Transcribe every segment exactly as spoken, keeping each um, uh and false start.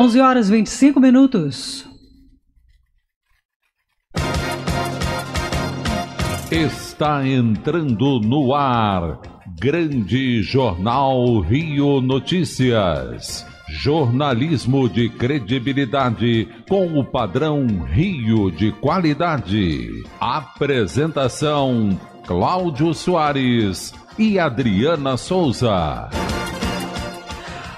onze horas e vinte e cinco minutos. Está entrando no ar, Grande Jornal Rio Notícias. Jornalismo de credibilidade com o padrão Rio de qualidade. Apresentação, Cláudio Soares e Adriana Souza.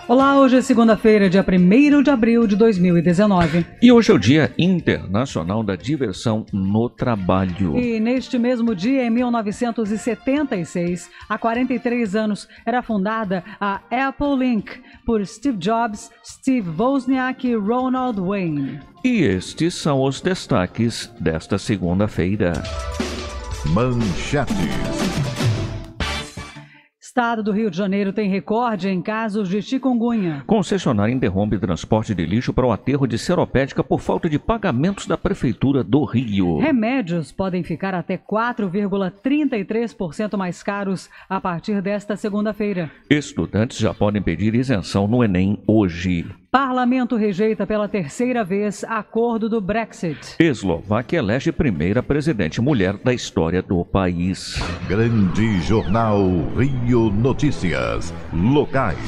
Olá, hoje é segunda-feira, dia primeiro de abril de dois mil e dezenove. E hoje é o Dia Internacional da Diversão no Trabalho. E neste mesmo dia, em mil novecentos e setenta e seis, há quarenta e três anos, era fundada a Apple Incorporated por Steve Jobs, Steve Wozniak e Ronald Wayne. E estes são os destaques desta segunda-feira. Manchetes. Estado do Rio de Janeiro tem recorde em casos de chikungunya. Concessionária interrompe transporte de lixo para o aterro de Seropédica por falta de pagamentos da Prefeitura do Rio. Remédios podem ficar até quatro vírgula trinta e três por cento mais caros a partir desta segunda-feira. Estudantes já podem pedir isenção no Enem hoje. Parlamento rejeita pela terceira vez acordo do Brexit. Eslováquia elege primeira presidente mulher da história do país. Grande Jornal Rio Notícias Locais.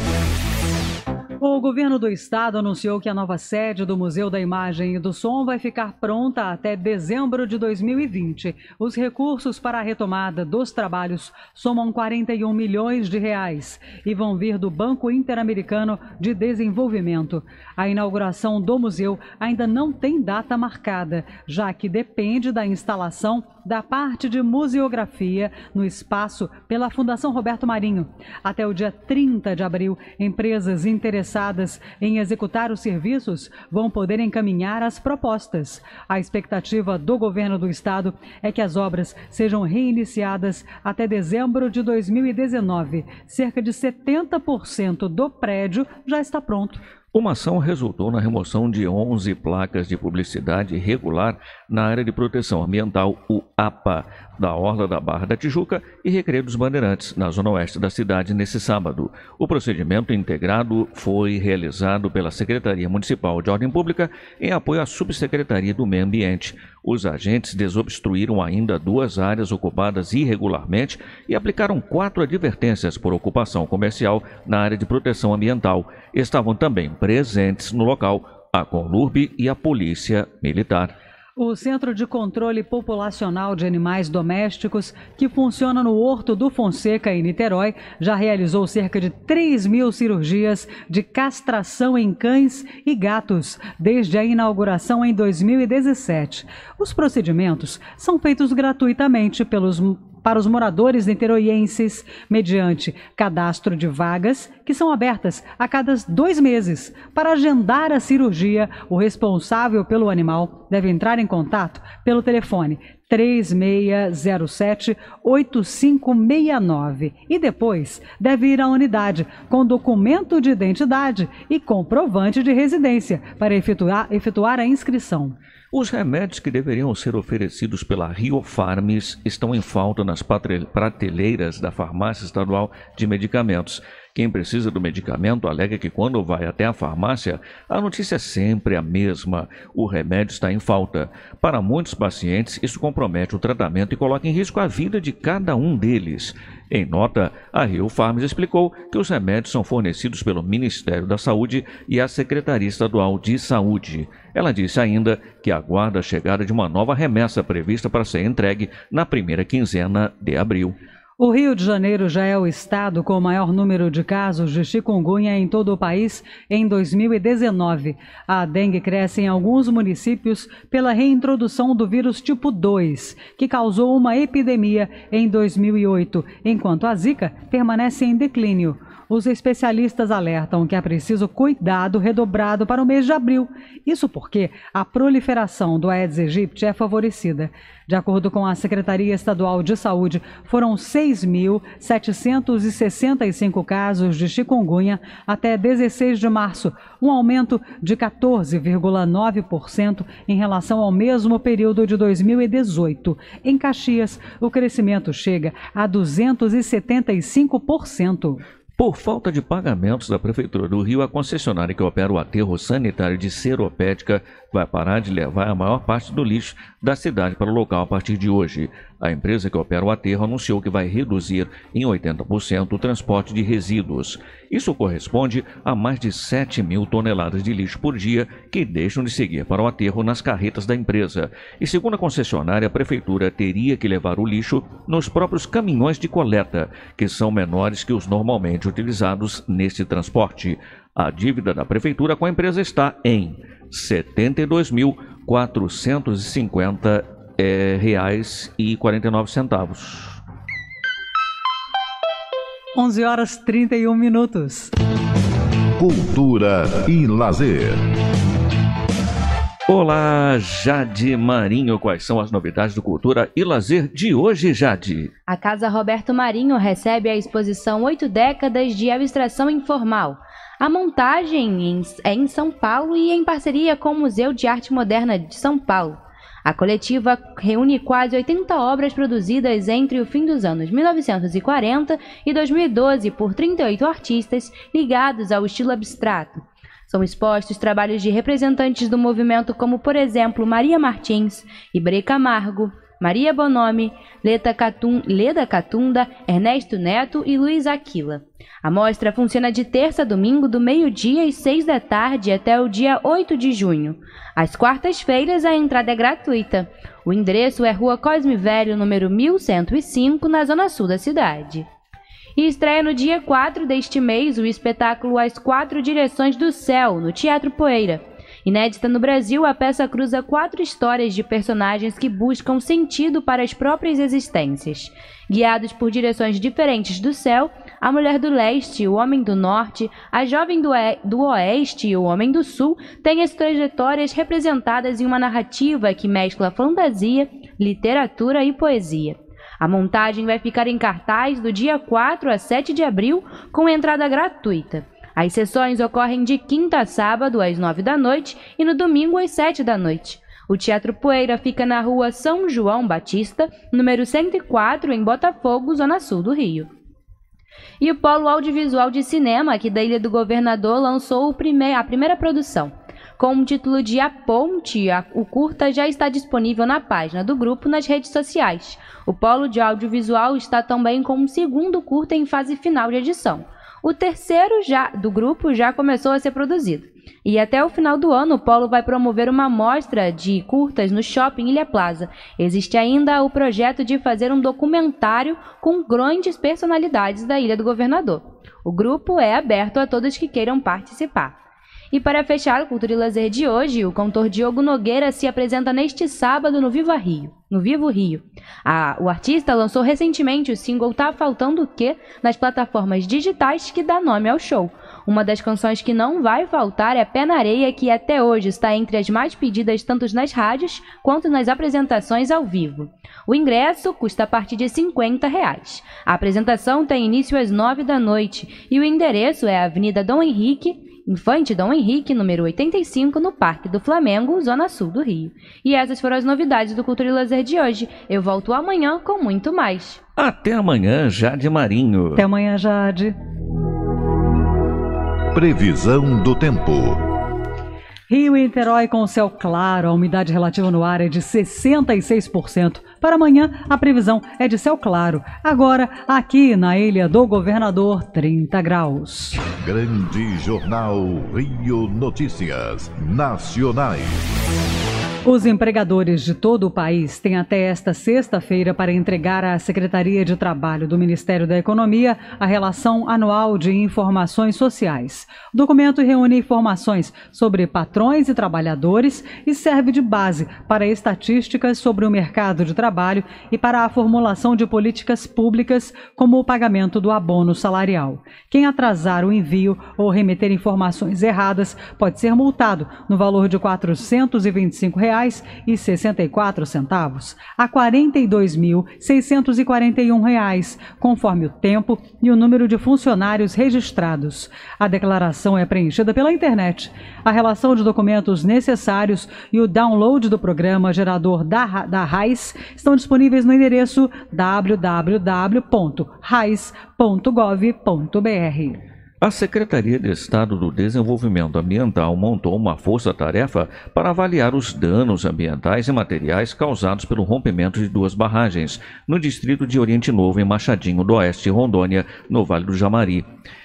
O governo do estado anunciou que a nova sede do Museu da Imagem e do Som vai ficar pronta até dezembro de dois mil e vinte. Os recursos para a retomada dos trabalhos somam quarenta e um milhões de reais e vão vir do Banco Interamericano de Desenvolvimento. A inauguração do museu ainda não tem data marcada, já que depende da instalação da parte de museografia no espaço pela Fundação Roberto Marinho. Até o dia trinta de abril, empresas interessadas em executar os serviços vão poder encaminhar as propostas. A expectativa do governo do estado é que as obras sejam reiniciadas até dezembro de dois mil e dezenove. Cerca de setenta por cento do prédio já está pronto. Uma ação resultou na remoção de onze placas de publicidade irregular na área de proteção ambiental, o APA, da Orla da Barra da Tijuca e Recreio dos Bandeirantes, na zona oeste da cidade, nesse sábado. O procedimento integrado foi realizado pela Secretaria Municipal de Ordem Pública em apoio à Subsecretaria do Meio Ambiente. Os agentes desobstruíram ainda duas áreas ocupadas irregularmente e aplicaram quatro advertências por ocupação comercial na área de proteção ambiental. Estavam também presentes no local a Comlurb e a Polícia Militar. O Centro de Controle Populacional de Animais Domésticos, que funciona no Horto do Fonseca, em Niterói, já realizou cerca de três mil cirurgias de castração em cães e gatos desde a inauguração em dois mil e dezessete. Os procedimentos são feitos gratuitamente pelos para os moradores niteroienses, mediante cadastro de vagas, que são abertas a cada dois meses. Para agendar a cirurgia, o responsável pelo animal deve entrar em contato pelo telefone três seis zero sete, oito cinco seis nove e depois deve ir à unidade com documento de identidade e comprovante de residência para efetuar, efetuar a inscrição. Os remédios que deveriam ser oferecidos pela Riofarmes estão em falta nas prateleiras da Farmácia Estadual de Medicamentos. Quem precisa do medicamento alega que quando vai até a farmácia, a notícia é sempre a mesma. O remédio está em falta. Para muitos pacientes, isso compromete o tratamento e coloca em risco a vida de cada um deles. Em nota, a Riofarmes explicou que os remédios são fornecidos pelo Ministério da Saúde e a Secretaria Estadual de Saúde. Ela disse ainda que aguarda a chegada de uma nova remessa prevista para ser entregue na primeira quinzena de abril. O Rio de Janeiro já é o estado com o maior número de casos de chikungunya em todo o país em dois mil e dezenove. A dengue cresce em alguns municípios pela reintrodução do vírus tipo dois, que causou uma epidemia em dois mil e oito, enquanto a Zika permanece em declínio. Os especialistas alertam que é preciso cuidado redobrado para o mês de abril. Isso porque a proliferação do Aedes aegypti é favorecida. De acordo com a Secretaria Estadual de Saúde, foram seis mil setecentos e sessenta e cinco casos de chikungunya até dezesseis de março, um aumento de quatorze vírgula nove por cento em relação ao mesmo período de dois mil e dezoito. Em Caxias, o crescimento chega a duzentos e setenta e cinco por cento. Por falta de pagamentos da Prefeitura do Rio, a concessionária que opera o aterro sanitário de Seropédica vai parar de levar a maior parte do lixo da cidade para o local a partir de hoje. A empresa que opera o aterro anunciou que vai reduzir em oitenta por cento o transporte de resíduos. Isso corresponde a mais de sete mil toneladas de lixo por dia que deixam de seguir para o aterro nas carretas da empresa. E segundo a concessionária, a Prefeitura teria que levar o lixo nos próprios caminhões de coleta, que são menores que os normalmente utilizados nesse transporte. A dívida da Prefeitura com a empresa está em setenta e dois mil, quatrocentos e cinquenta reais e quarenta e nove centavos. onze horas e trinta e um minutos. Cultura e lazer. Olá, Jade Marinho. Quais são as novidades do Cultura e Lazer de hoje, Jade? A Casa Roberto Marinho recebe a exposição Oito Décadas de Abstração Informal. A montagem é em São Paulo e em parceria com o Museu de Arte Moderna de São Paulo. A coletiva reúne quase oitenta obras produzidas entre o fim dos anos mil novecentos e quarenta e dois mil e doze por trinta e oito artistas ligados ao estilo abstrato. São expostos trabalhos de representantes do movimento como, por exemplo, Maria Martins, Ibrê Camargo, Maria Bonomi, Leda Catunda, Ernesto Neto e Luiz Aquila. A mostra funciona de terça a domingo, do meio-dia e seis da tarde até o dia oito de junho. Às quartas-feiras, a entrada é gratuita. O endereço é Rua Cosme Velho, número mil cento e cinco, na zona sul da cidade. E estreia no dia quatro deste mês o espetáculo As Quatro Direções do Céu, no Teatro Poeira. Inédita no Brasil, a peça cruza quatro histórias de personagens que buscam sentido para as próprias existências. Guiados por direções diferentes do céu, a mulher do leste, o homem do norte, a jovem do, do oeste e o homem do sul têm as trajetórias representadas em uma narrativa que mescla fantasia, literatura e poesia. A montagem vai ficar em cartaz do dia quatro a sete de abril, com entrada gratuita. As sessões ocorrem de quinta a sábado, às nove da noite, e no domingo, às sete da noite. O Teatro Poeira fica na Rua São João Batista, número cento e quatro, em Botafogo, zona sul do Rio. E o Polo Audiovisual de Cinema, aqui da Ilha do Governador, lançou o prime- a primeira produção. Com o título de A Ponte, o curta já está disponível na página do grupo nas redes sociais. O Polo de Audiovisual está também com um segundo curta em fase final de edição. O terceiro já, do grupo já começou a ser produzido. E até o final do ano, o Polo vai promover uma mostra de curtas no Shopping Ilha Plaza. Existe ainda o projeto de fazer um documentário com grandes personalidades da Ilha do Governador. O grupo é aberto a todos que queiram participar. E para fechar o Cultura e Lazer de hoje, o cantor Diogo Nogueira se apresenta neste sábado no Viva Rio, no Vivo Rio. A, o artista lançou recentemente o single Tá Faltando O Quê? Nas plataformas digitais que dá nome ao show. Uma das canções que não vai faltar é Pé na Areia, que até hoje está entre as mais pedidas tanto nas rádios quanto nas apresentações ao vivo. O ingresso custa a partir de cinquenta reais. A apresentação tem início às nove da noite e o endereço é a Avenida Dom Henrique, Infante Dom Henrique, número oitenta e cinco, no Parque do Flamengo, zona sul do Rio. E essas foram as novidades do Cultura e Lazer de hoje. Eu volto amanhã com muito mais. Até amanhã, Jade Marinho. Até amanhã, Jade. Previsão do tempo. Rio e Niterói com céu claro, a umidade relativa no ar é de sessenta e seis por cento. Para amanhã, a previsão é de céu claro. Agora, aqui na Ilha do Governador, trinta graus. Grande Jornal Rio Notícias Nacionais. Os empregadores de todo o país têm até esta sexta-feira para entregar à Secretaria de Trabalho do Ministério da Economia a Relação Anual de Informações Sociais. O documento reúne informações sobre patrões e trabalhadores e serve de base para estatísticas sobre o mercado de trabalho e para a formulação de políticas públicas, como o pagamento do abono salarial. Quem atrasar o envio ou remeter informações erradas pode ser multado no valor de quatrocentos e vinte e cinco reais. cinquenta e cinco mil, cento e sessenta e quatro reais e sessenta e quatro centavos a quarenta e dois mil, seiscentos e quarenta e um reais, conforme o tempo e o número de funcionários registrados. A declaração é preenchida pela internet. A relação de documentos necessários e o download do programa gerador da, da R A I S estão disponíveis no endereço w w w ponto rais ponto gov ponto br. A Secretaria de Estado do Desenvolvimento Ambiental montou uma força-tarefa para avaliar os danos ambientais e materiais causados pelo rompimento de duas barragens no distrito de Oriente Novo, em Machadinho do Oeste, Rondônia, no Vale do Jamari.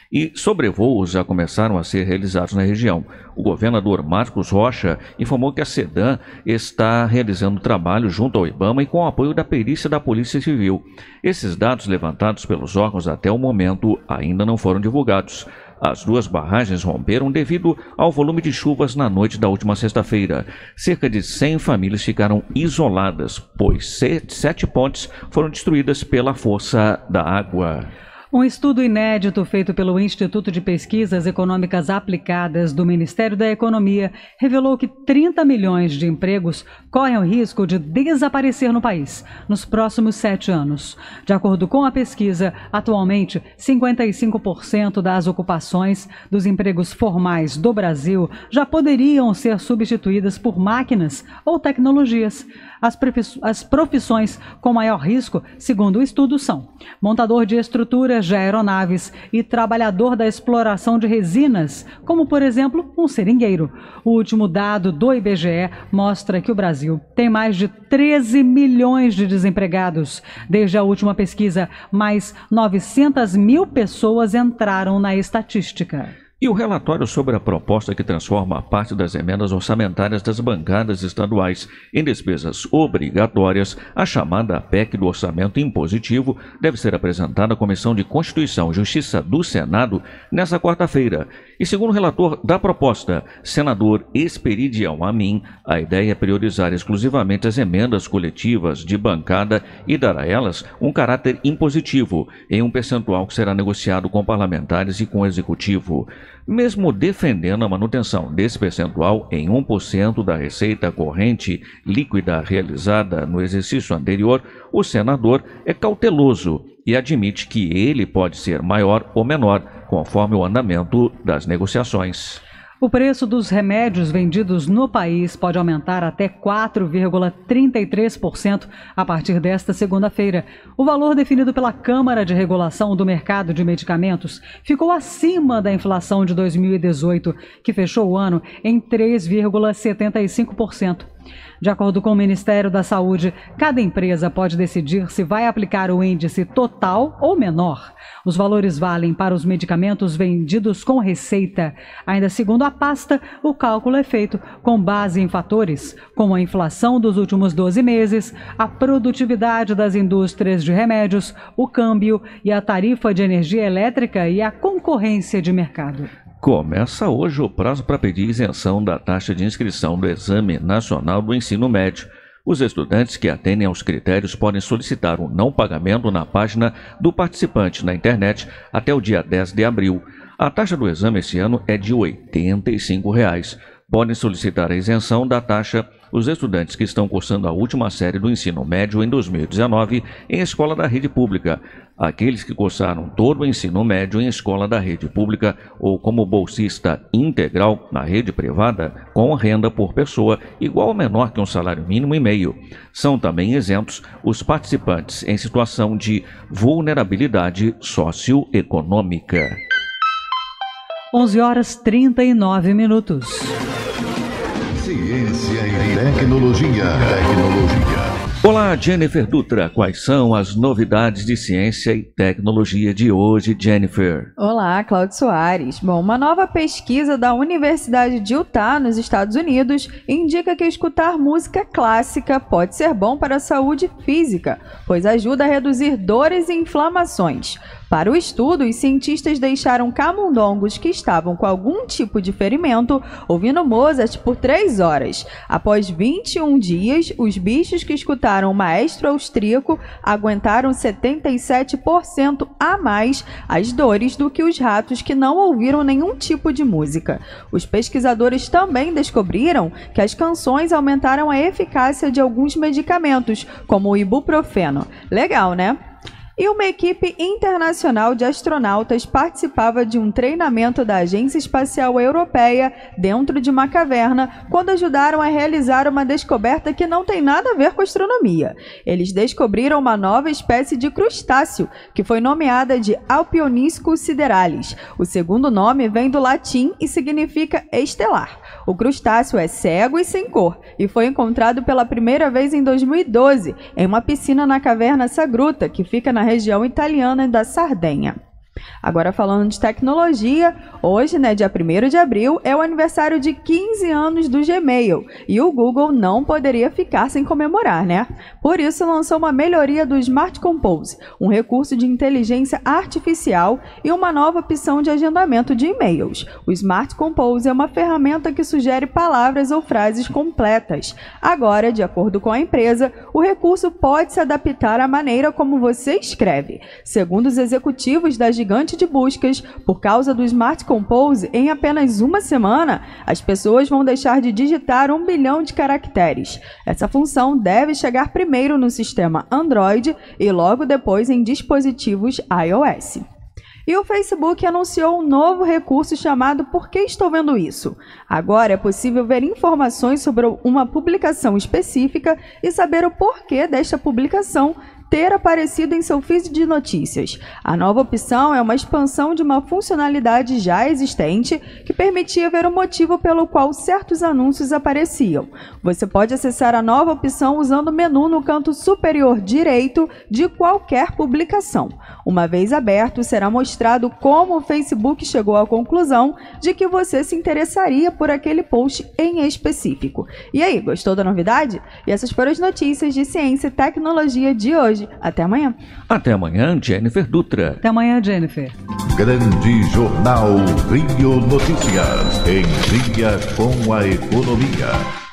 E sobrevoos já começaram a ser realizados na região. O governador Marcos Rocha informou que a SEDAM está realizando trabalho junto ao IBAMA e com o apoio da perícia da Polícia Civil. Esses dados levantados pelos órgãos até o momento ainda não foram divulgados. As duas barragens romperam devido ao volume de chuvas na noite da última sexta-feira. Cerca de cem famílias ficaram isoladas, pois sete, sete pontes foram destruídas pela força da água. Um estudo inédito feito pelo Instituto de Pesquisas Econômicas Aplicadas do Ministério da Economia revelou que trinta milhões de empregos correm o risco de desaparecer no país nos próximos sete anos. De acordo com a pesquisa, atualmente cinquenta e cinco por cento das ocupações dos empregos formais do Brasil já poderiam ser substituídas por máquinas ou tecnologias. As profissões com maior risco, segundo o estudo, são montador de estruturas de aeronaves e trabalhador da exploração de resinas, como, por exemplo, um seringueiro. O último dado do I B G E mostra que o Brasil tem mais de treze milhões de desempregados. Desde a última pesquisa, mais novecentas mil pessoas entraram na estatística. E o relatório sobre a proposta que transforma a parte das emendas orçamentárias das bancadas estaduais em despesas obrigatórias, a chamada P E C do Orçamento Impositivo, deve ser apresentada à Comissão de Constituição e Justiça do Senado nesta quarta-feira. E segundo o relator da proposta, senador Esperidião Amin, a ideia é priorizar exclusivamente as emendas coletivas de bancada e dar a elas um caráter impositivo, em um percentual que será negociado com parlamentares e com o executivo. Mesmo defendendo a manutenção desse percentual em um por cento da receita corrente líquida realizada no exercício anterior, o senador é cauteloso e admite que ele pode ser maior ou menor, conforme o andamento das negociações. O preço dos remédios vendidos no país pode aumentar até quatro vírgula trinta e três por cento a partir desta segunda-feira. O valor definido pela Câmara de Regulação do Mercado de Medicamentos ficou acima da inflação de dois mil e dezoito, que fechou o ano em três vírgula setenta e cinco por cento. De acordo com o Ministério da Saúde, cada empresa pode decidir se vai aplicar o índice total ou menor. Os valores valem para os medicamentos vendidos com receita. Ainda segundo a pasta, o cálculo é feito com base em fatores como a inflação dos últimos doze meses, a produtividade das indústrias de remédios, o câmbio e a tarifa de energia elétrica e a concorrência de mercado. Começa hoje o prazo para pedir isenção da taxa de inscrição do Exame Nacional do Ensino Médio. Os estudantes que atendem aos critérios podem solicitar um não pagamento na página do participante na internet até o dia dez de abril. A taxa do exame esse ano é de oitenta e cinco reais. Podem solicitar a isenção da taxa os estudantes que estão cursando a última série do ensino médio em dois mil e dezenove em escola da rede pública, aqueles que cursaram todo o ensino médio em escola da rede pública ou como bolsista integral na rede privada com renda por pessoa igual ou menor que um salário mínimo e meio. São também isentos os participantes em situação de vulnerabilidade socioeconômica. onze horas e trinta e nove minutos. Ciência e tecnologia. Tecnologia. Olá, Jennifer Dutra. Quais são as novidades de ciência e tecnologia de hoje, Jennifer? Olá, Cláudio Soares. Bom, uma nova pesquisa da Universidade de Utah, nos Estados Unidos, indica que escutar música clássica pode ser bom para a saúde física, pois ajuda a reduzir dores e inflamações. Para o estudo, os cientistas deixaram camundongos que estavam com algum tipo de ferimento ouvindo Mozart por três horas. Após vinte e um dias, os bichos que escutaram o maestro austríaco aguentaram setenta e sete por cento a mais as dores do que os ratos que não ouviram nenhum tipo de música. Os pesquisadores também descobriram que as canções aumentaram a eficácia de alguns medicamentos, como o ibuprofeno. Legal, né? E uma equipe internacional de astronautas participava de um treinamento da Agência Espacial Europeia dentro de uma caverna, quando ajudaram a realizar uma descoberta que não tem nada a ver com astronomia. Eles descobriram uma nova espécie de crustáceo, que foi nomeada de Alpioniscus sideralis. O segundo nome vem do latim e significa estelar. O crustáceo é cego e sem cor, e foi encontrado pela primeira vez em dois mil e doze, em uma piscina na caverna Sagruta, que fica na região italiana da Sardenha. Agora, falando de tecnologia, hoje, né, dia primeiro de abril, é o aniversário de quinze anos do Gmail, e o Google não poderia ficar sem comemorar, né? Por isso, lançou uma melhoria do Smart Compose, um recurso de inteligência artificial e uma nova opção de agendamento de e-mails. O Smart Compose é uma ferramenta que sugere palavras ou frases completas. Agora, de acordo com a empresa, o recurso pode se adaptar à maneira como você escreve. Segundo os executivos da gigante de buscas, por causa do Smart Compose, em apenas uma semana, as pessoas vão deixar de digitar um bilhão de caracteres. Essa função deve chegar primeiro no sistema Android e logo depois em dispositivos iOS. E o Facebook anunciou um novo recurso chamado Por que estou vendo isso? Agora é possível ver informações sobre uma publicação específica e saber o porquê desta publicação ter aparecido em seu feed de notícias. A nova opção é uma expansão de uma funcionalidade já existente que permitia ver o motivo pelo qual certos anúncios apareciam. Você pode acessar a nova opção usando o menu no canto superior direito de qualquer publicação. Uma vez aberto, será mostrado como o Facebook chegou à conclusão de que você se interessaria por aquele post em específico. E aí, gostou da novidade? E essas foram as notícias de ciência e tecnologia de hoje. Até amanhã. Até amanhã, Jennifer Dutra. Até amanhã, Jennifer. Grande Jornal Rio Notícias, em dia com a economia.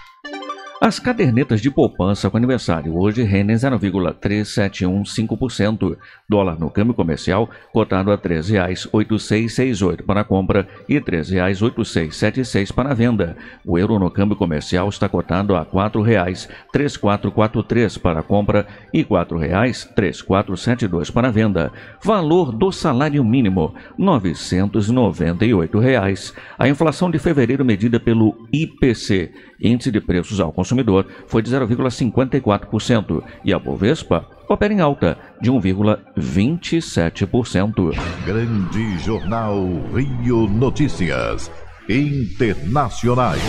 As cadernetas de poupança com aniversário hoje rendem zero vírgula três sete um cinco por cento. Dólar no câmbio comercial cotado a treze reais oitenta e seis sessenta e oito para a compra e treze reais oitenta e seis setenta e seis para a venda. O euro no câmbio comercial está cotado a quatro reais trinta e quatro quarenta e três para a compra e quatro reais trinta e quatro setenta e dois para a venda. Valor do salário mínimo, novecentos e noventa e oito reais. A inflação de fevereiro medida pelo I P C, Índice de Preços ao Consumidor, foi de zero vírgula cinquenta e quatro por cento e a Bovespa opera em alta de um vírgula vinte e sete por cento. Grande Jornal Rio Notícias Internacionais.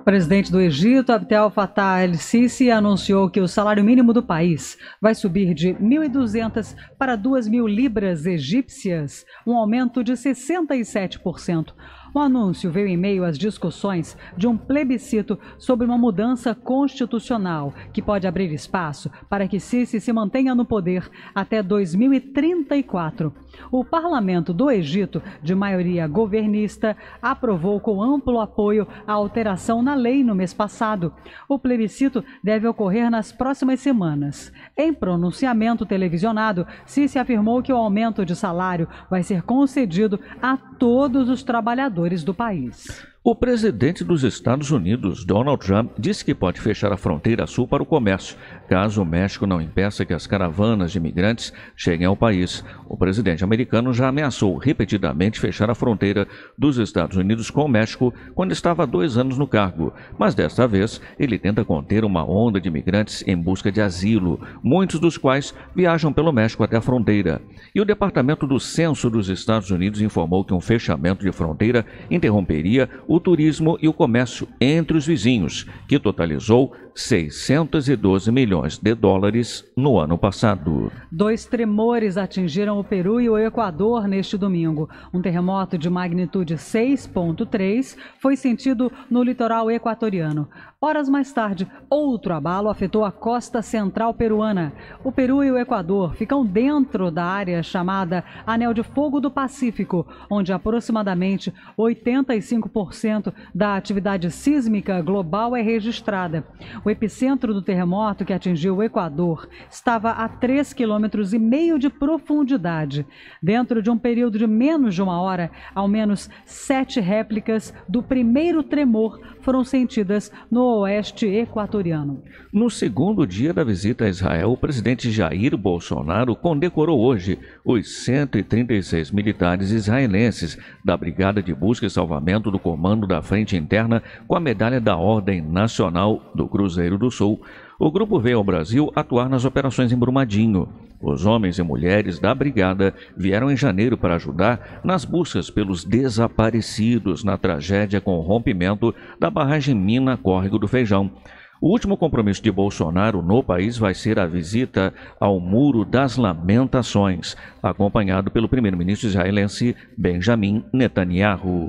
O presidente do Egito, Abdel Fattah el-Sisi, anunciou que o salário mínimo do país vai subir de mil e duzentas para duas mil libras egípcias, um aumento de sessenta e sete por cento. O anúncio veio em meio às discussões de um plebiscito sobre uma mudança constitucional que pode abrir espaço para que Sisi se mantenha no poder até dois mil e trinta e quatro. O parlamento do Egito, de maioria governista, aprovou com amplo apoio a alteração na lei no mês passado. O plebiscito deve ocorrer nas próximas semanas. Em pronunciamento televisionado, Sisi afirmou que o aumento de salário vai ser concedido a todos os trabalhadores do país. O presidente dos Estados Unidos, Donald Trump, disse que pode fechar a fronteira sul para o comércio, caso o México não impeça que as caravanas de imigrantes cheguem ao país. O presidente americano já ameaçou repetidamente fechar a fronteira dos Estados Unidos com o México quando estava há dois anos no cargo, mas desta vez ele tenta conter uma onda de imigrantes em busca de asilo, muitos dos quais viajam pelo México até a fronteira. E o Departamento do Censo dos Estados Unidos informou que um fechamento de fronteira interromperia o turismo e o comércio entre os vizinhos, que totalizou seiscentos e doze milhões de dólares no ano passado. Dois tremores atingiram o Peru e o Equador neste domingo. Um terremoto de magnitude seis ponto três foi sentido no litoral equatoriano. Horas mais tarde, outro abalo afetou a costa central peruana. O Peru e o Equador ficam dentro da área chamada Anel de Fogo do Pacífico, onde aproximadamente oitenta e cinco por cento da atividade sísmica global é registrada. O epicentro do terremoto que atingiu o Equador estava a três vírgula cinco quilômetros de profundidade. Dentro de um período de menos de uma hora, ao menos sete réplicas do primeiro tremor foram sentidas no oeste equatoriano. No segundo dia da visita a Israel, o presidente Jair Bolsonaro condecorou hoje os cento e trinta e seis militares israelenses da Brigada de Busca e Salvamento do Comando da Frente Interna com a medalha da Ordem Nacional do Cruzeiro do Sul. O grupo veio ao Brasil atuar nas operações em Brumadinho. Os homens e mulheres da brigada vieram em janeiro para ajudar nas buscas pelos desaparecidos na tragédia com o rompimento da barragem Mina Córrego do Feijão. O último compromisso de Bolsonaro no país vai ser a visita ao Muro das Lamentações, acompanhado pelo primeiro-ministro israelense Benjamin Netanyahu.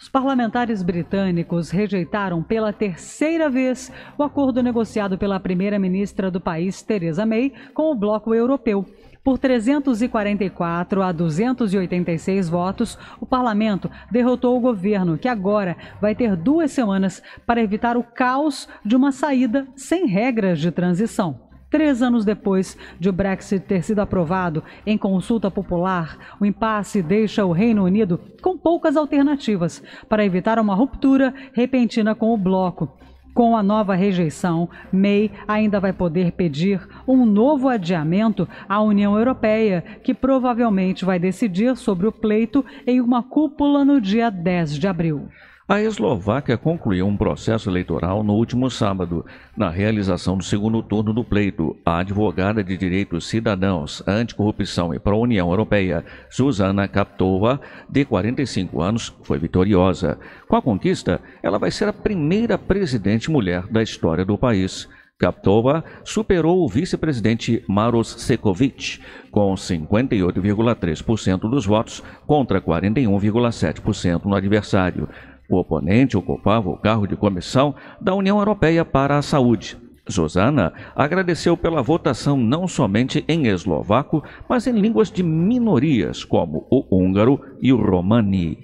Os parlamentares britânicos rejeitaram pela terceira vez o acordo negociado pela primeira-ministra do país, Theresa May, com o bloco europeu. Por trezentos e quarenta e quatro a duzentos e oitenta e seis votos, o parlamento derrotou o governo, que agora vai ter duas semanas para evitar o caos de uma saída sem regras de transição. Três anos depois de o Brexit ter sido aprovado em consulta popular, o impasse deixa o Reino Unido com poucas alternativas para evitar uma ruptura repentina com o bloco. Com a nova rejeição, May ainda vai poder pedir um novo adiamento à União Europeia, que provavelmente vai decidir sobre o pleito em uma cúpula no dia dez de abril. A Eslováquia concluiu um processo eleitoral no último sábado. Na realização do segundo turno do pleito, a advogada de direitos cidadãos, anticorrupção e pró-União Europeia, Zuzana Kaptova, de quarenta e cinco anos, foi vitoriosa. Com a conquista, ela vai ser a primeira presidente mulher da história do país. Kaptova superou o vice-presidente Maros Sefcovic, com cinquenta e oito vírgula três por cento dos votos contra quarenta e um vírgula sete por cento no adversário. O oponente ocupava o cargo de comissão da União Europeia para a Saúde. Zuzana agradeceu pela votação não somente em eslovaco, mas em línguas de minorias, como o húngaro e o romani.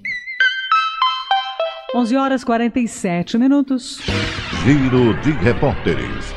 onze horas e quarenta e sete minutos. Giro de repórteres.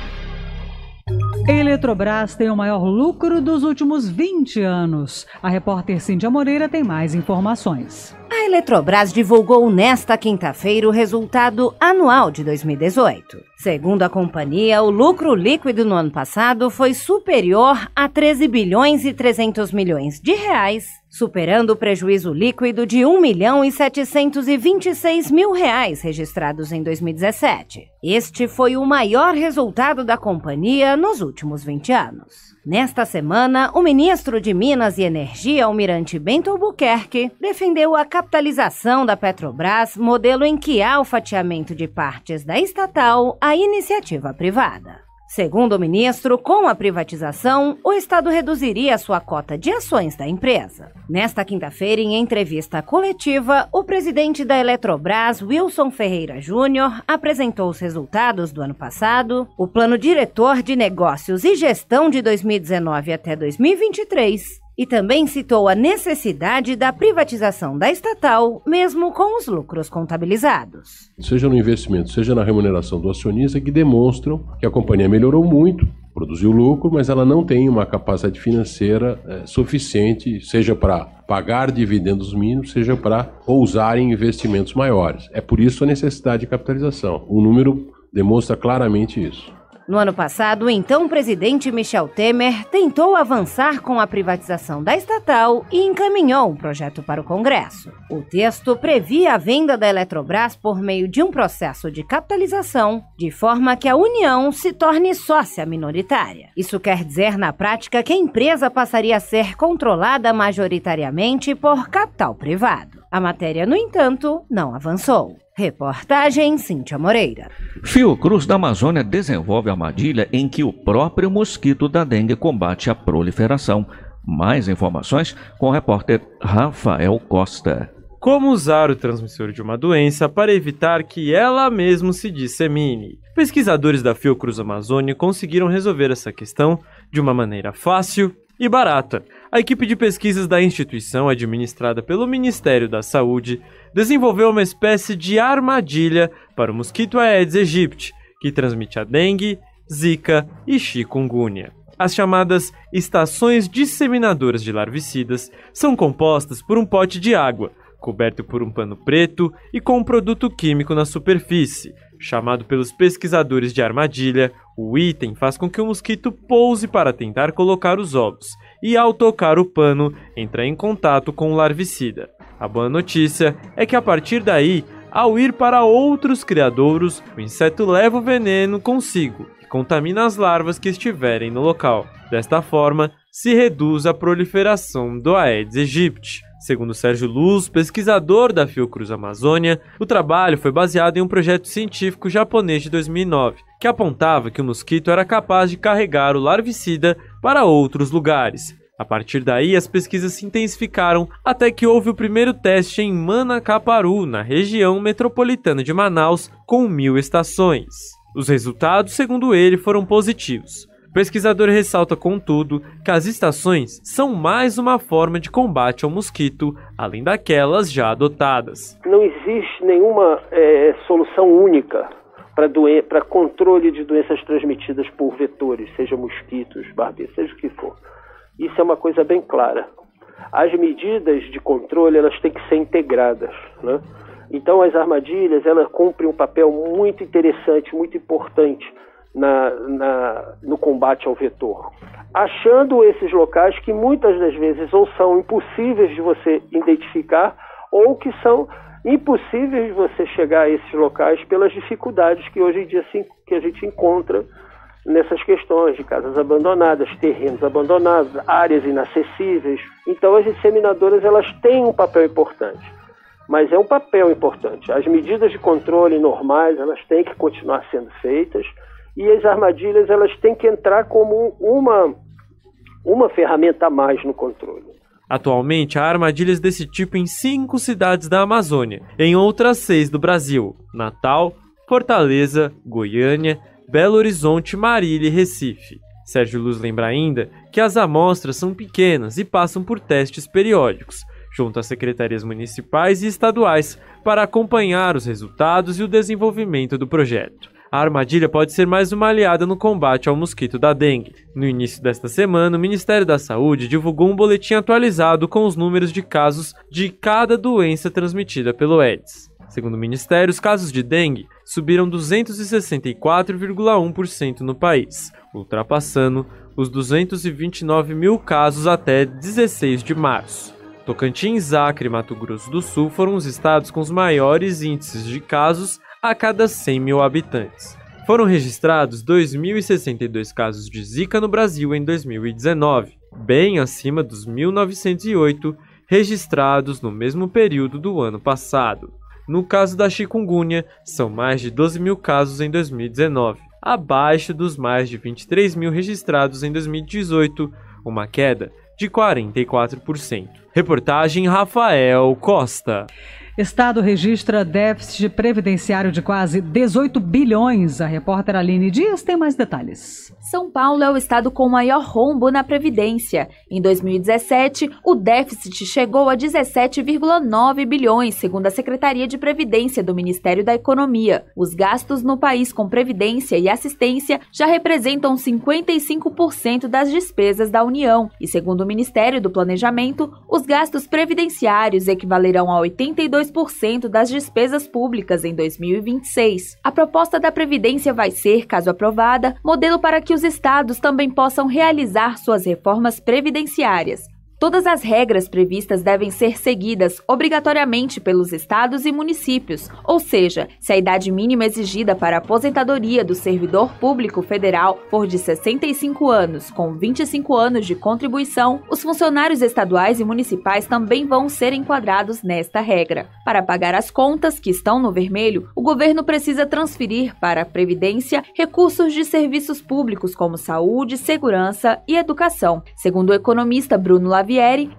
Eletrobras tem o maior lucro dos últimos vinte anos. A repórter Cíntia Moreira tem mais informações. A Eletrobras divulgou nesta quinta-feira o resultado anual de dois mil e dezoito. Segundo a companhia, o lucro líquido no ano passado foi superior a treze bilhões e trezentos milhões de reais, superando o prejuízo líquido de um milhão e setecentos e vinte e seis mil reais registrados em dois mil e dezessete. Este foi o maior resultado da companhia nos últimos vinte anos. Nesta semana, o ministro de Minas e Energia, Almirante Bento Albuquerque, defendeu a capitalização da Petrobras, modelo em que há o fatiamento de partes da estatal à iniciativa privada. Segundo o ministro, com a privatização, o Estado reduziria sua cota de ações da empresa. Nesta quinta-feira, em entrevista coletiva, o presidente da Eletrobras, Wilson Ferreira Júnior, apresentou os resultados do ano passado, o plano diretor de negócios e gestão de dois mil e dezenove até dois mil e vinte e três, e também citou a necessidade da privatização da estatal, mesmo com os lucros contabilizados. Seja no investimento, seja na remuneração do acionista, que demonstram que a companhia melhorou muito, produziu lucro, mas ela não tem uma capacidade financeira é, suficiente, seja para pagar dividendos mínimos, seja para ousar em investimentos maiores. É por isso a necessidade de capitalização. O número demonstra claramente isso. No ano passado, o então presidente Michel Temer tentou avançar com a privatização da estatal e encaminhou um projeto para o Congresso. O texto previa a venda da Eletrobras por meio de um processo de capitalização, de forma que a União se torne sócia minoritária. Isso quer dizer, na prática, que a empresa passaria a ser controlada majoritariamente por capital privado. A matéria, no entanto, não avançou. Reportagem Cíntia Moreira. Fiocruz da Amazônia desenvolve armadilha em que o próprio mosquito da dengue combate a proliferação. Mais informações com o repórter Rafael Costa. Como usar o transmissor de uma doença para evitar que ela mesmo se dissemine? Pesquisadores da Fiocruz Amazônia conseguiram resolver essa questão de uma maneira fácil e barata. A equipe de pesquisas da instituição, administrada pelo Ministério da Saúde, desenvolveu uma espécie de armadilha para o mosquito Aedes aegypti, que transmite a dengue, zika e chikungunya. As chamadas estações disseminadoras de larvicidas são compostas por um pote de água, coberto por um pano preto e com um produto químico na superfície. Chamado pelos pesquisadores de armadilha, o item faz com que o mosquito pouse para tentar colocar os ovos e, ao tocar o pano, entra em contato com o larvicida. A boa notícia é que, a partir daí, ao ir para outros criadouros, o inseto leva o veneno consigo e contamina as larvas que estiverem no local. Desta forma, se reduz a proliferação do Aedes aegypti. Segundo Sérgio Luz, pesquisador da Fiocruz Amazônia, o trabalho foi baseado em um projeto científico japonês de dois mil e nove, que apontava que o mosquito era capaz de carregar o larvicida para outros lugares. A partir daí, as pesquisas se intensificaram até que houve o primeiro teste em Manacaparu, na região metropolitana de Manaus, com mil estações. Os resultados, segundo ele, foram positivos. O pesquisador ressalta, contudo, que as estações são mais uma forma de combate ao mosquito, além daquelas já adotadas. Não existe nenhuma é, solução única para doen- para controle de doenças transmitidas por vetores, seja mosquitos, barbeiros, seja o que for. Isso é uma coisa bem clara. As medidas de controle, elas têm que ser integradas, né? Então, as armadilhas, elas cumprem um papel muito interessante, muito importante, Na, na, no combate ao vetor, achando esses locais que muitas das vezes ou são impossíveis de você identificar ou que são impossíveis de você chegar a esses locais pelas dificuldades que hoje em dia se, que a gente encontra nessas questões de casas abandonadas, terrenos abandonados, áreas inacessíveis. Então as disseminadoras, elas têm um papel importante, mas é um papel importante. As medidas de controle normais, elas têm que continuar sendo feitas. E as armadilhas, elas têm que entrar como uma, uma ferramenta a mais no controle. Atualmente, há armadilhas desse tipo em cinco cidades da Amazônia, em outras seis do Brasil: Natal, Fortaleza, Goiânia, Belo Horizonte, Marília e Recife. Sérgio Luz lembra ainda que as amostras são pequenas e passam por testes periódicos, junto às secretarias municipais e estaduais, para acompanhar os resultados e o desenvolvimento do projeto. A armadilha pode ser mais uma aliada no combate ao mosquito da dengue. No início desta semana, o Ministério da Saúde divulgou um boletim atualizado com os números de casos de cada doença transmitida pelo Aedes. Segundo o Ministério, os casos de dengue subiram duzentos e sessenta e quatro vírgula um por cento no país, ultrapassando os duzentos e vinte e nove mil casos até dezesseis de março. Tocantins, Acre e Mato Grosso do Sul foram os estados com os maiores índices de casos a cada cem mil habitantes. Foram registrados dois mil e sessenta e dois casos de zika no Brasil em dois mil e dezenove, bem acima dos mil novecentos e oito registrados no mesmo período do ano passado. No caso da chikungunya, são mais de doze mil casos em dois mil e dezenove, abaixo dos mais de vinte e três mil registrados em dois mil e dezoito, uma queda de quarenta e quatro por cento. Reportagem Rafael Costa. Estado registra déficit previdenciário de quase dezoito bilhões. A repórter Aline Dias tem mais detalhes. São Paulo é o estado com maior rombo na Previdência. Em dois mil e dezessete, o déficit chegou a dezessete vírgula nove bilhões, segundo a Secretaria de Previdência do Ministério da Economia. Os gastos no país com previdência e assistência já representam cinquenta e cinco por cento das despesas da União. E, segundo o Ministério do Planejamento, os gastos previdenciários equivalerão a oitenta e dois por cento das despesas públicas em dois mil e vinte e seis. A proposta da Previdência vai ser, caso aprovada, modelo para que os estados também possam realizar suas reformas previdenciárias. Todas as regras previstas devem ser seguidas obrigatoriamente pelos estados e municípios, ou seja, se a idade mínima exigida para a aposentadoria do servidor público federal for de sessenta e cinco anos, com vinte e cinco anos de contribuição, os funcionários estaduais e municipais também vão ser enquadrados nesta regra. Para pagar as contas que estão no vermelho, o governo precisa transferir para a Previdência recursos de serviços públicos como saúde, segurança e educação. Segundo o economista Bruno Lavieri,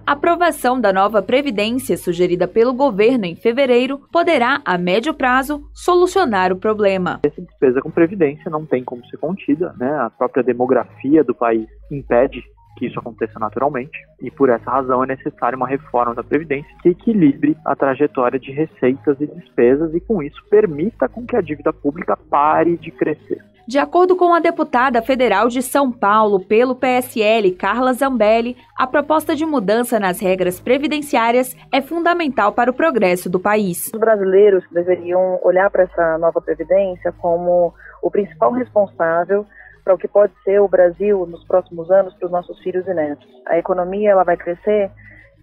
a aprovação da nova Previdência sugerida pelo governo em fevereiro poderá, a médio prazo, solucionar o problema. Essa despesa com Previdência não tem como ser contida, né? A própria demografia do país impede que isso aconteça naturalmente e, por essa razão, é necessária uma reforma da Previdência que equilibre a trajetória de receitas e despesas e, com isso, permita com que a dívida pública pare de crescer. De acordo com a deputada federal de São Paulo pelo P S L, Carla Zambelli, a proposta de mudança nas regras previdenciárias é fundamental para o progresso do país. Os brasileiros deveriam olhar para essa nova previdência como o principal responsável para o que pode ser o Brasil nos próximos anos para os nossos filhos e netos. A economia ela vai crescer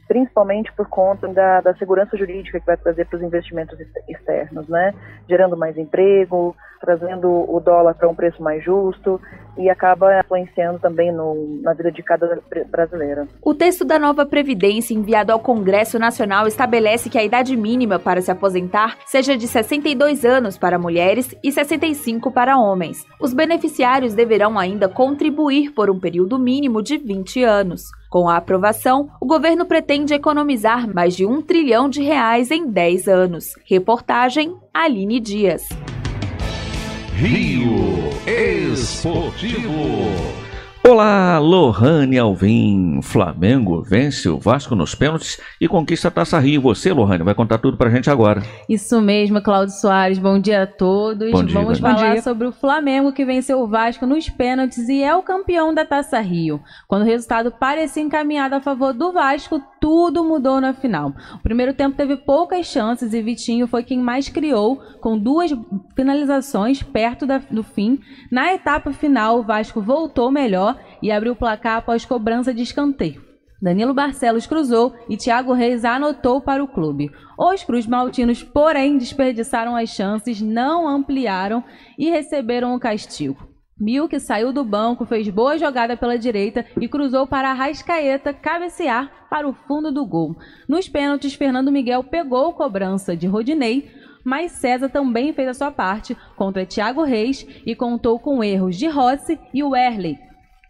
principalmente por conta da, da segurança jurídica que vai trazer para os investimentos externos, né? Gerando mais emprego, trazendo o dólar para um preço mais justo e acaba influenciando também no, na vida de cada brasileiro. O texto da nova Previdência enviado ao Congresso Nacional estabelece que a idade mínima para se aposentar seja de sessenta e dois anos para mulheres e sessenta e cinco para homens. Os beneficiários deverão ainda contribuir por um período mínimo de vinte anos. Com a aprovação, o governo pretende economizar mais de um trilhão de reais em dez anos. Reportagem Aline Dias. Rio Esportivo. Olá, Lohane Alvim. Flamengo vence o Vasco nos pênaltis e conquista a Taça Rio. Você, Lohane, vai contar tudo pra gente agora. Isso mesmo, Cláudio Soares. Bom dia a todos. Bom dia, Vamos Dani. falar dia. sobre o Flamengo que venceu o Vasco nos pênaltis e é o campeão da Taça Rio. Quando o resultado parecia encaminhado a favor do Vasco, tudo mudou na final. O primeiro tempo teve poucas chances e Vitinho foi quem mais criou, com duas finalizações perto da, do fim. Na etapa final, o Vasco voltou melhor e abriu o placar após cobrança de escanteio. Danilo Barcelos cruzou e Thiago Reis anotou para o clube. Os cruzmaltinos, porém, desperdiçaram as chances, não ampliaram e receberam o castigo. Milk saiu do banco, fez boa jogada pela direita e cruzou para Arrascaeta cabecear para o fundo do gol. Nos pênaltis, Fernando Miguel pegou a cobrança de Rodinei, mas César também fez a sua parte contra Thiago Reis e contou com erros de Rossi e Werley,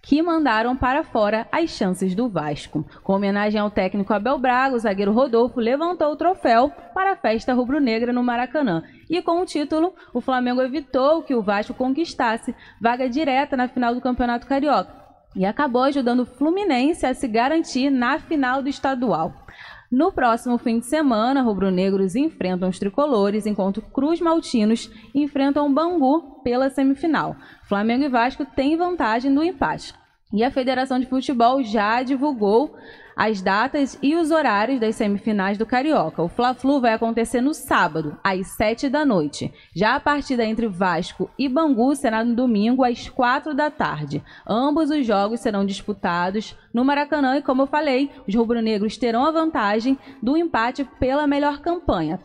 que mandaram para fora as chances do Vasco. Com homenagem ao técnico Abel Braga, o zagueiro Rodolfo levantou o troféu para a festa rubro-negra no Maracanã. E com o título, o Flamengo evitou que o Vasco conquistasse vaga direta na final do Campeonato Carioca e acabou ajudando o Fluminense a se garantir na final do estadual. No próximo fim de semana, rubro-negros enfrentam os tricolores, enquanto Cruz Maltinos enfrentam o Bangu pela semifinal. Flamengo e Vasco têm vantagem do empate. E a Federação de Futebol já divulgou as datas e os horários das semifinais do Carioca. O Fla-Flu vai acontecer no sábado, às sete da noite. Já a partida entre Vasco e Bangu será no domingo, às quatro da tarde. Ambos os jogos serão disputados no Maracanã e, como eu falei, os rubro-negros terão a vantagem do empate pela melhor campanha.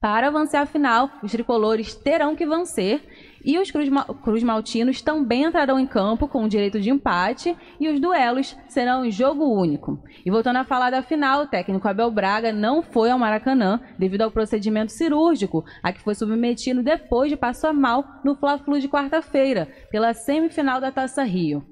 Para avançar a final, os tricolores terão que vencer e os cruzmaltinos também entrarão em campo com o direito de empate e os duelos serão em jogo único. E voltando a falar da final, o técnico Abel Braga não foi ao Maracanã devido ao procedimento cirúrgico a que foi submetido depois de passar mal no Fla-Flu de quarta-feira pela semifinal da Taça Rio.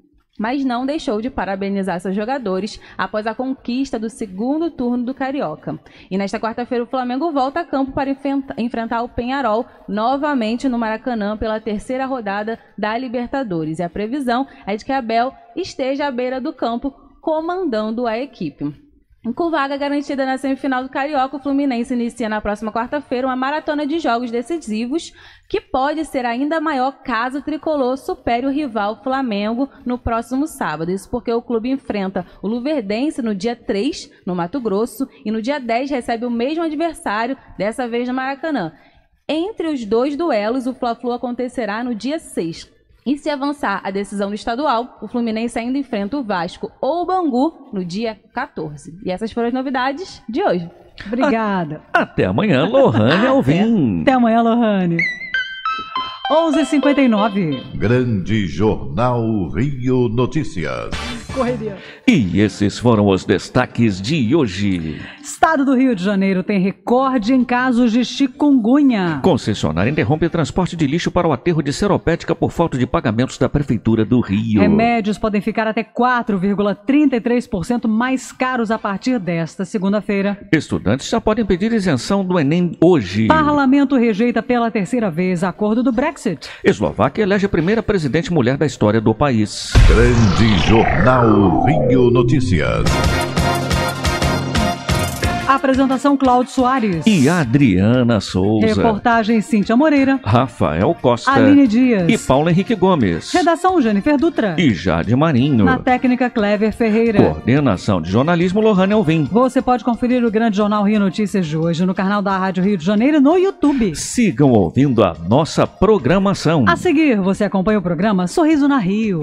Mas não deixou de parabenizar seus jogadores após a conquista do segundo turno do Carioca. E nesta quarta-feira o Flamengo volta a campo para enfrentar o Peñarol novamente no Maracanã pela terceira rodada da Libertadores. E a previsão é de que Abel esteja à beira do campo comandando a equipe. Com vaga garantida na semifinal do Carioca, o Fluminense inicia na próxima quarta-feira uma maratona de jogos decisivos que pode ser ainda maior caso o tricolor supere o rival Flamengo no próximo sábado. Isso porque o clube enfrenta o Luverdense no dia três, no Mato Grosso, e no dia dez recebe o mesmo adversário, dessa vez no Maracanã. Entre os dois duelos, o Fla-Flu acontecerá no dia seis. E se avançar a decisão do estadual, o Fluminense ainda enfrenta o Vasco ou o Bangu no dia quatorze. E essas foram as novidades de hoje. Obrigada. A até amanhã, Lohane Alvim. Até, até amanhã, Lohane. onze e cinquenta e nove. Grande Jornal Rio Notícias. Correria. E esses foram os destaques de hoje. Estado do Rio de Janeiro tem recorde em casos de chikungunya. Concessionária interrompe transporte de lixo para o aterro de Seropédica por falta de pagamentos da Prefeitura do Rio. Remédios podem ficar até quatro vírgula trinta e três por cento mais caros a partir desta segunda-feira. Estudantes já podem pedir isenção do Enem hoje. Parlamento rejeita pela terceira vez acordo do Brexit. Eslováquia elege a primeira presidente mulher da história do país. Grande Jornal Rio Notícias. Apresentação Cláudio Soares e Adriana Souza. Reportagem Cíntia Moreira, Rafael Costa, Aline Dias e Paulo Henrique Gomes. Redação Jennifer Dutra e Jade Marinho. Na técnica Cléver Ferreira. Coordenação de jornalismo Lohane Alvim. Você pode conferir o Grande Jornal Rio Notícias de hoje no canal da Rádio Rio de Janeiro no YouTube. Sigam ouvindo a nossa programação. A seguir você acompanha o programa Sorriso na Rio.